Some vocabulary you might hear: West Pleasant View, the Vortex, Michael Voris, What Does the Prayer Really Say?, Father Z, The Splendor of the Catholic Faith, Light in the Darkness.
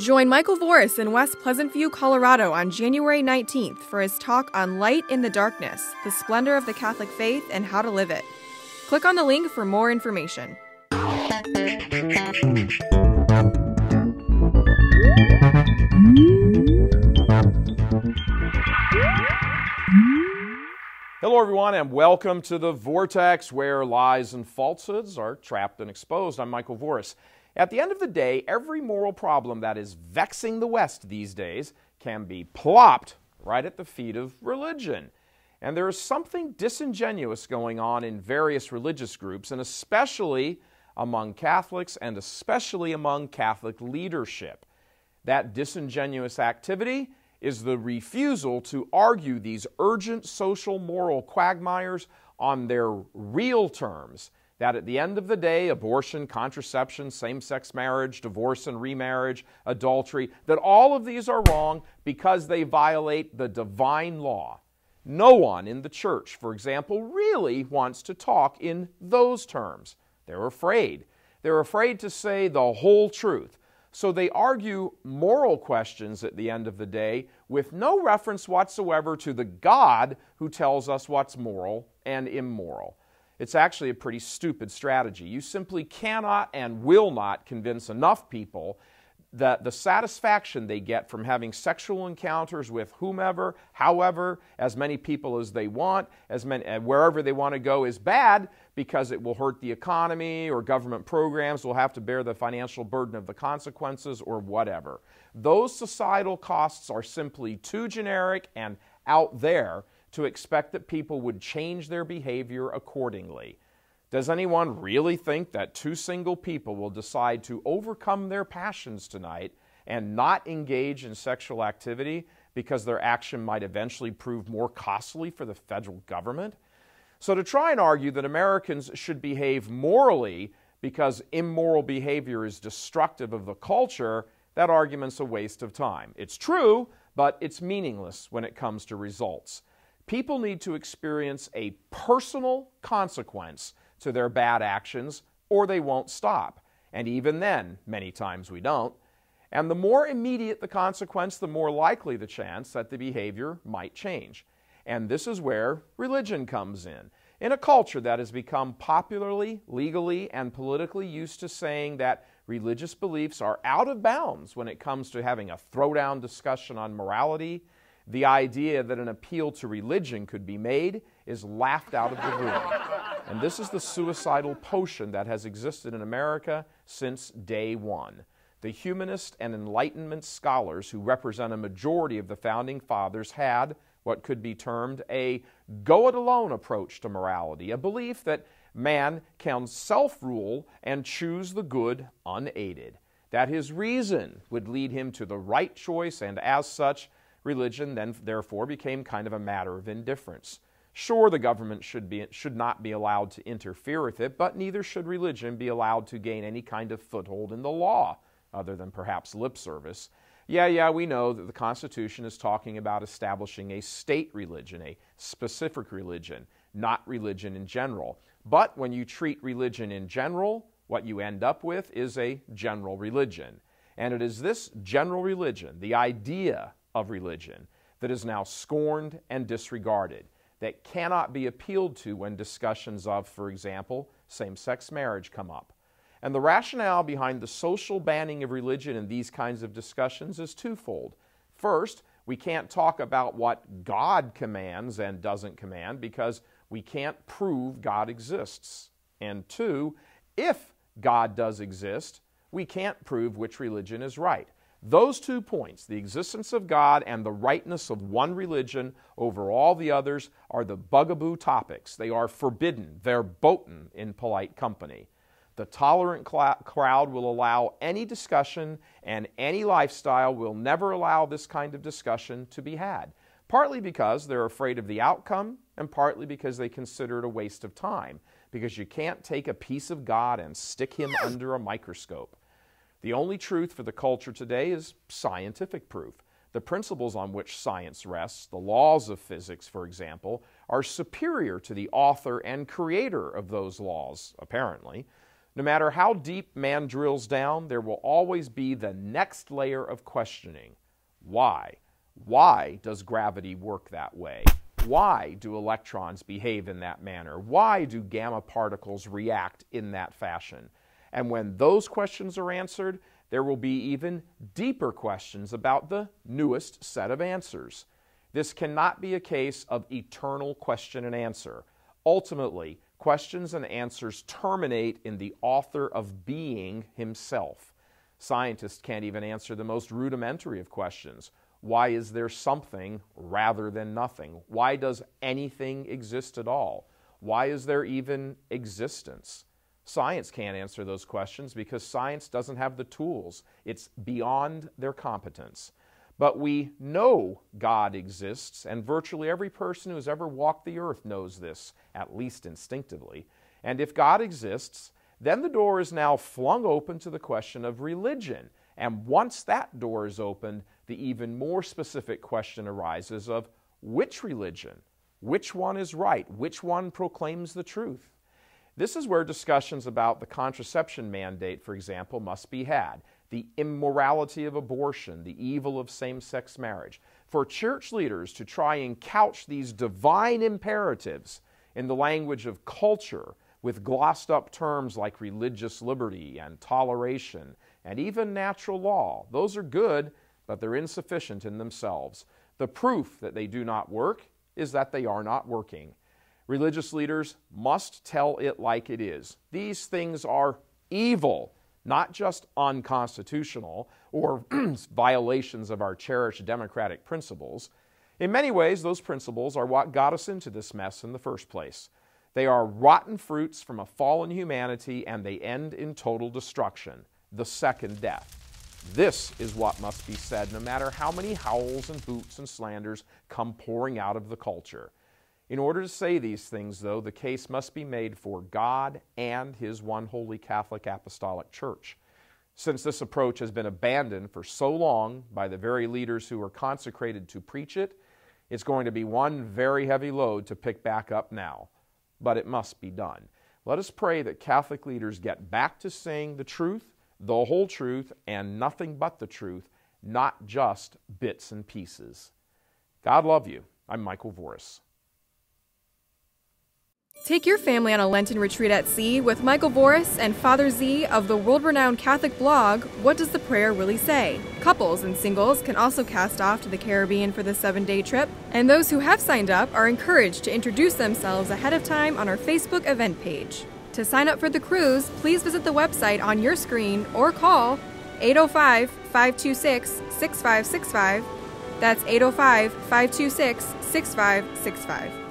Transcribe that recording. Join Michael Voris in West Pleasant View, Colorado on January 19th for his talk on Light in the Darkness, the Splendor of the Catholic Faith, and How to Live It. Click on the link for more information. Hello, everyone, and welcome to the Vortex, where lies and falsehoods are trapped and exposed. I'm Michael Voris. At the end of the day, every moral problem that is vexing the West these days can be plopped right at the feet of religion. And there is something disingenuous going on in various religious groups, and especially among Catholics, and especially among Catholic leadership. That disingenuous activity is the refusal to argue these urgent social moral quagmires on their real terms, that at the end of the day, abortion, contraception, same-sex marriage, divorce and remarriage, adultery, that all of these are wrong because they violate the divine law. No one in the church, for example, really wants to talk in those terms. They're afraid. They're afraid to say the whole truth. So they argue moral questions at the end of the day with no reference whatsoever to the God who tells us what's moral and immoral. It's actually a pretty stupid strategy. You simply cannot and will not convince enough people that the satisfaction they get from having sexual encounters with whomever, however, as many people as they want, as many, wherever they want to go is bad because it will hurt the economy, or government programs will have to bear the financial burden of the consequences, or whatever. Those societal costs are simply too generic and out there to expect that people would change their behavior accordingly. Does anyone really think that two single people will decide to overcome their passions tonight and not engage in sexual activity because their action might eventually prove more costly for the federal government? So to try and argue that Americans should behave morally because immoral behavior is destructive of the culture, that argument's a waste of time. It's true, but it's meaningless when it comes to results. People need to experience a personal consequence to their bad actions, or they won't stop. And even then, many times we don't. And the more immediate the consequence, the more likely the chance that the behavior might change. And this is where religion comes in. In a culture that has become popularly, legally, and politically used to saying that religious beliefs are out of bounds when it comes to having a throwdown discussion on morality, the idea that an appeal to religion could be made is laughed out of the room. And this is the suicidal potion that has existed in America since day one. The humanist and Enlightenment scholars who represent a majority of the Founding Fathers had what could be termed a go-it-alone approach to morality, a belief that man can self-rule and choose the good unaided, that his reason would lead him to the right choice, and as such, religion then, therefore, became kind of a matter of indifference. Sure, the government should not be allowed to interfere with it, but neither should religion be allowed to gain any kind of foothold in the law, other than perhaps lip service. Yeah, we know that the Constitution is talking about establishing a state religion, a specific religion, not religion in general. But when you treat religion in general, what you end up with is a general religion. And it is this general religion, the idea of religion, that is now scorned and disregarded, that cannot be appealed to when discussions of, for example, same-sex marriage come up. And the rationale behind the social banning of religion in these kinds of discussions is twofold. First, we can't talk about what God commands and doesn't command because we can't prove God exists. And two, if God does exist, we can't prove which religion is right. Those 2 points, the existence of God and the rightness of one religion over all the others, are the bugaboo topics. They are forbidden, they're verboten in polite company. The tolerant crowd will allow any discussion, and any lifestyle will never allow this kind of discussion to be had, partly because they're afraid of the outcome and partly because they consider it a waste of time, because you can't take a piece of God and stick him under a microscope. The only truth for the culture today is scientific proof. The principles on which science rests, the laws of physics, for example, are superior to the author and creator of those laws, apparently. No matter how deep man drills down, there will always be the next layer of questioning. Why? Why does gravity work that way? Why do electrons behave in that manner? Why do gamma particles react in that fashion? And when those questions are answered, there will be even deeper questions about the newest set of answers. This cannot be a case of eternal question and answer. Ultimately, questions and answers terminate in the author of being himself. Scientists can't even answer the most rudimentary of questions. Why is there something rather than nothing? Why does anything exist at all? Why is there even existence? Science can't answer those questions because science doesn't have the tools. It's beyond their competence. But we know God exists, and virtually every person who's ever walked the earth knows this, at least instinctively. And if God exists, then the door is now flung open to the question of religion. And once that door is opened, the even more specific question arises of which religion? Which one is right? Which one proclaims the truth? This is where discussions about the contraception mandate, for example, must be had. The immorality of abortion, the evil of same-sex marriage. For church leaders to try and couch these divine imperatives in the language of culture with glossed-up terms like religious liberty and toleration and even natural law, those are good, but they're insufficient in themselves. The proof that they do not work is that they are not working. Religious leaders must tell it like it is. These things are evil. Not just unconstitutional or violations of our cherished democratic principles. In many ways, those principles are what got us into this mess in the first place. They are rotten fruits from a fallen humanity, and they end in total destruction, the second death. This is what must be said, no matter how many howls and hoots and slanders come pouring out of the culture. In order to say these things, though, the case must be made for God and His one holy Catholic Apostolic Church. Since this approach has been abandoned for so long by the very leaders who are consecrated to preach it, it's going to be one very heavy load to pick back up now. But it must be done. Let us pray that Catholic leaders get back to saying the truth, the whole truth, and nothing but the truth, not just bits and pieces. God love you. I'm Michael Voris. Take your family on a Lenten retreat at sea with Michael Voris and Father Z of the world-renowned Catholic blog, What Does the Prayer Really Say? Couples and singles can also cast off to the Caribbean for the 7-day trip, and those who have signed up are encouraged to introduce themselves ahead of time on our Facebook event page. To sign up for the cruise, please visit the website on your screen or call 805-526-6565. That's 805-526-6565.